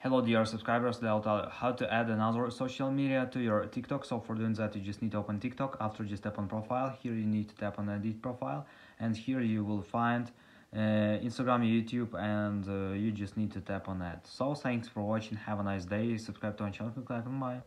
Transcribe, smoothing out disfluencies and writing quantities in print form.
Hello dear subscribers, I'll tell you how to add another social media to your TikTok. So for doing that, you just need to open TikTok. After you tap on profile, here you need to tap on edit profile, and here you will find Instagram, YouTube, and you just need to tap on that. So thanks for watching, have a nice day, subscribe to our channel, click on my